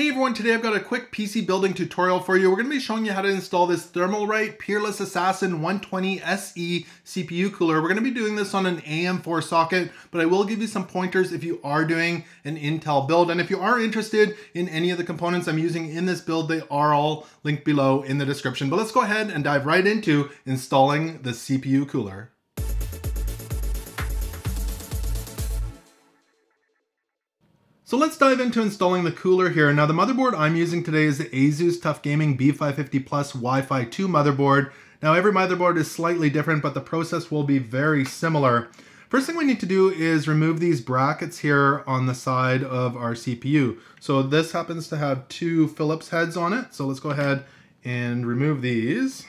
Hey everyone, today I've got a quick PC building tutorial for you. We're going to be showing you how to install this Thermalright Peerless Assassin 120 SE CPU cooler. We're going to be doing this on an AM4 socket, but I will give you some pointers if you are doing an Intel build. And if you are interested in any of the components I'm using in this build, they are all linked below in the description. But let's go ahead and dive right into installing the CPU cooler. So let's dive into installing the cooler here. Now the motherboard I'm using today is the ASUS TUF Gaming B550 Plus Wi-Fi 2 motherboard. Now every motherboard is slightly different, but the process will be very similar. First thing we need to do is remove these brackets here on the side of our CPU. So this happens to have two Phillips heads on it. So let's go ahead and remove these.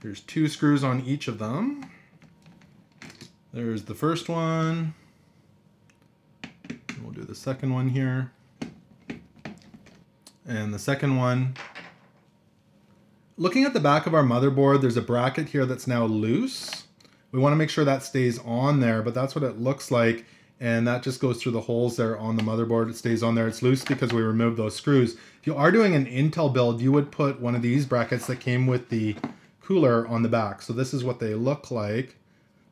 There's two screws on each of them. There's the first one. We'll do the second one here, and the second one. Looking at the back of our motherboard, there's a bracket here that's now loose. We want to make sure that stays on there, but that's what it looks like, and that just goes through the holes there on the motherboard. It stays on there. It's loose because we removed those screws. If you are doing an Intel build, you would put one of these brackets that came with the cooler on the back. So this is what they look like.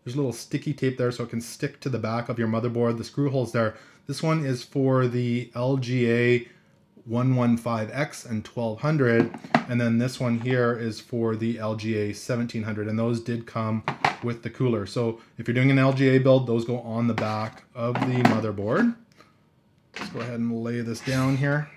There's a little sticky tape there so it can stick to the back of your motherboard, the screw holes there. This one is for the LGA 115X and 1200, and then this one here is for the LGA 1700, and those did come with the cooler. So if you're doing an LGA build, those go on the back of the motherboard. Let's go ahead and lay this down here.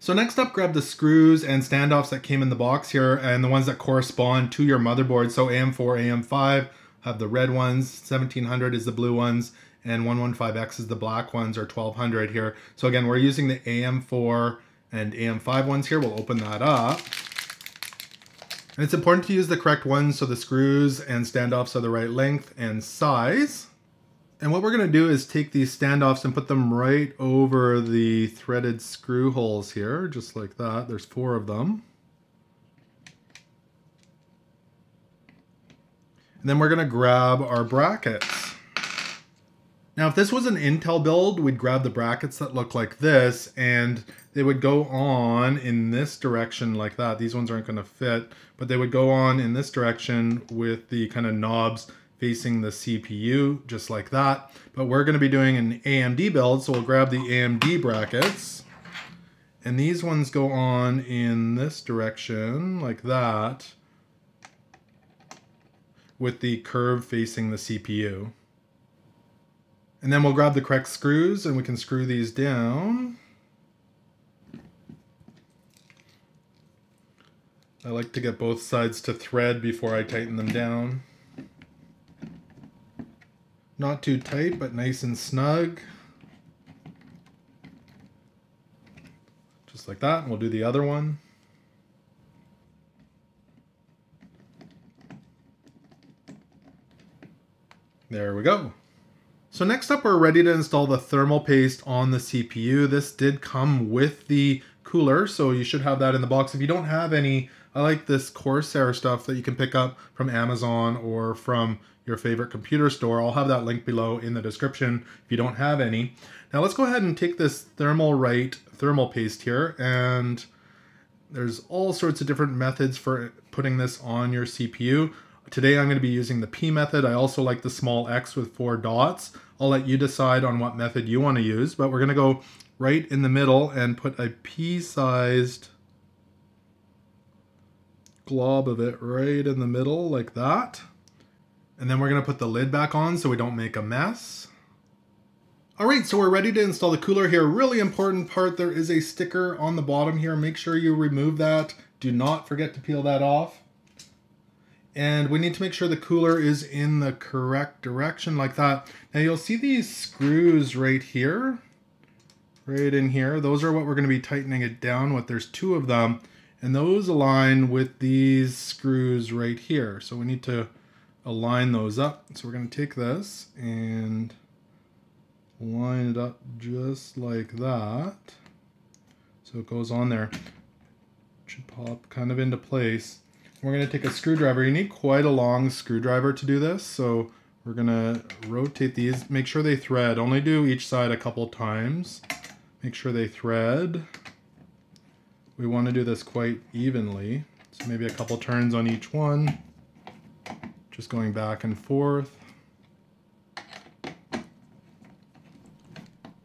So next up, grab the screws and standoffs that came in the box here and the ones that correspond to your motherboard. So AM4, AM5 have the red ones, 1700 is the blue ones, and 115X is the black ones, or 1200 here. So again, we're using the AM4 and AM5 ones here. We'll open that up. And it's important to use the correct ones so the screws and standoffs are the right length and size. And what we're going to do is take these standoffs and put them right over the threaded screw holes here, just like that. There's four of them. And then we're going to grab our brackets. Now, if this was an Intel build, we'd grab the brackets that look like this, and they would go on in this direction like that. These ones aren't going to fit, but they would go on in this direction with the kind of knobs facing the CPU, just like that. But we're gonna be doing an AMD build, so we'll grab the AMD brackets. And these ones go on in this direction, like that, with the curve facing the CPU. And then we'll grab the correct screws and we can screw these down. I like to get both sides to thread before I tighten them down. Not too tight, but nice and snug. Just like that, and we'll do the other one. There we go. So next up, we're ready to install the thermal paste on the CPU. This did come with the cooler, so you should have that in the box. If you don't have any, I like this Corsair stuff that you can pick up from Amazon or from your favorite computer store. I'll have that link below in the description if you don't have any. Now let's go ahead and take this Thermalright thermal paste here, and there's all sorts of different methods for putting this on your CPU. Today I'm going to be using the P method. I also like the small X with four dots. I'll let you decide on what method you want to use, but we're going to go right in the middle and put a pea-sized glob of it right in the middle like that. And then we're going to put the lid back on so we don't make a mess. All right, so we're ready to install the cooler here. Really important part, there is a sticker on the bottom here. Make sure you remove that. Do not forget to peel that off. And we need to make sure the cooler is in the correct direction like that. Now you'll see these screws right here, right in here. Those are what we're going to be tightening it down with. There's two of them, and those align with these screws right here. So we need to align those up. So we're going to take this and line it up just like that. So it goes on there. It should pop kind of into place. We're going to take a screwdriver. You need quite a long screwdriver to do this. So We're gonna rotate these, make sure they thread. Only do each side a couple times. Make sure they thread. We want to do this quite evenly. So maybe a couple turns on each one. Just going back and forth.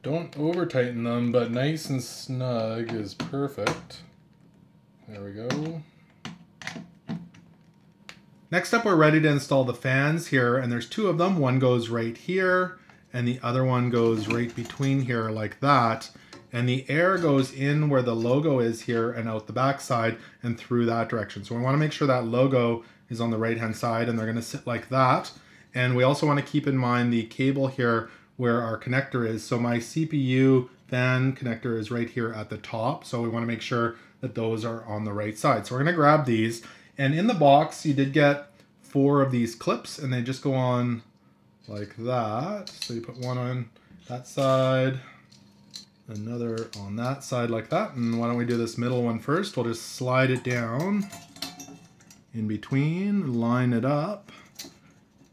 Don't over tighten them, but nice and snug is perfect. There we go. Next up, we're ready to install the fans here, and there's two of them. One goes right here, and the other one goes right between here like that. And the air goes in where the logo is here and out the backside and through that direction. So we want to make sure that logo is on the right-hand side, and they're going to sit like that. And we also want to keep in mind the cable here where our connector is. So my CPU fan connector is right here at the top. So we want to make sure that those are on the right side. So we're going to grab these. And in the box, you did get 4 of these clips, and they just go on like that. So you put one on that side, another on that side like that. And why don't we do this middle one first? We'll just slide it down in between, line it up,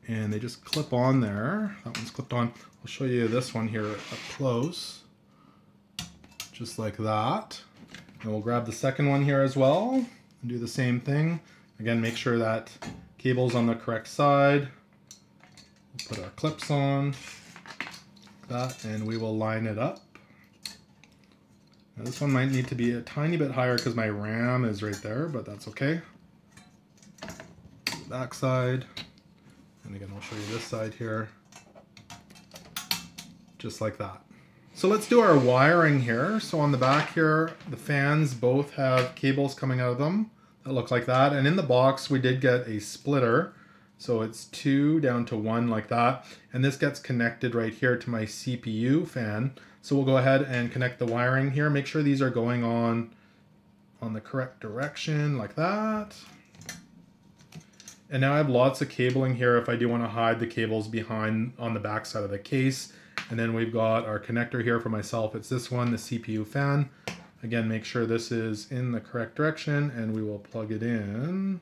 and they just clip on there. That one's clipped on. I'll show you this one here up close, just like that. And we'll grab the second one here as well and do the same thing. Again, make sure that cable's on the correct side. We'll put our clips on like that, and we will line it up. Now, this one might need to be a tiny bit higher because my RAM is right there, but that's okay. Back side. And again, I'll show you this side here. Just like that. So let's do our wiring here. So on the back here, the fans both have cables coming out of them that look like that. And in the box, we did get a splitter. So it's 2 down to 1 like that. And this gets connected right here to my CPU fan. So we'll go ahead and connect the wiring here. Make sure these are going on the correct direction like that. And now I have lots of cabling here if I do want to hide the cables behind on the back side of the case. And then we've got our connector here for myself. It's this one, the CPU fan. Again, make sure this is in the correct direction, and we will plug it in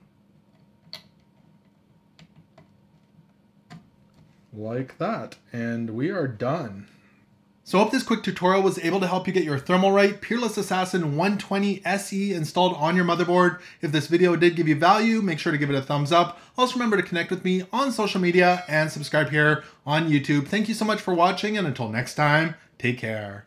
like that. And we are done. So I hope this quick tutorial was able to help you get your Thermalright Peerless Assassin 120 SE installed on your motherboard. If this video did give you value, make sure to give it a thumbs up. Also remember to connect with me on social media and subscribe here on YouTube. Thank you so much for watching, and until next time, take care.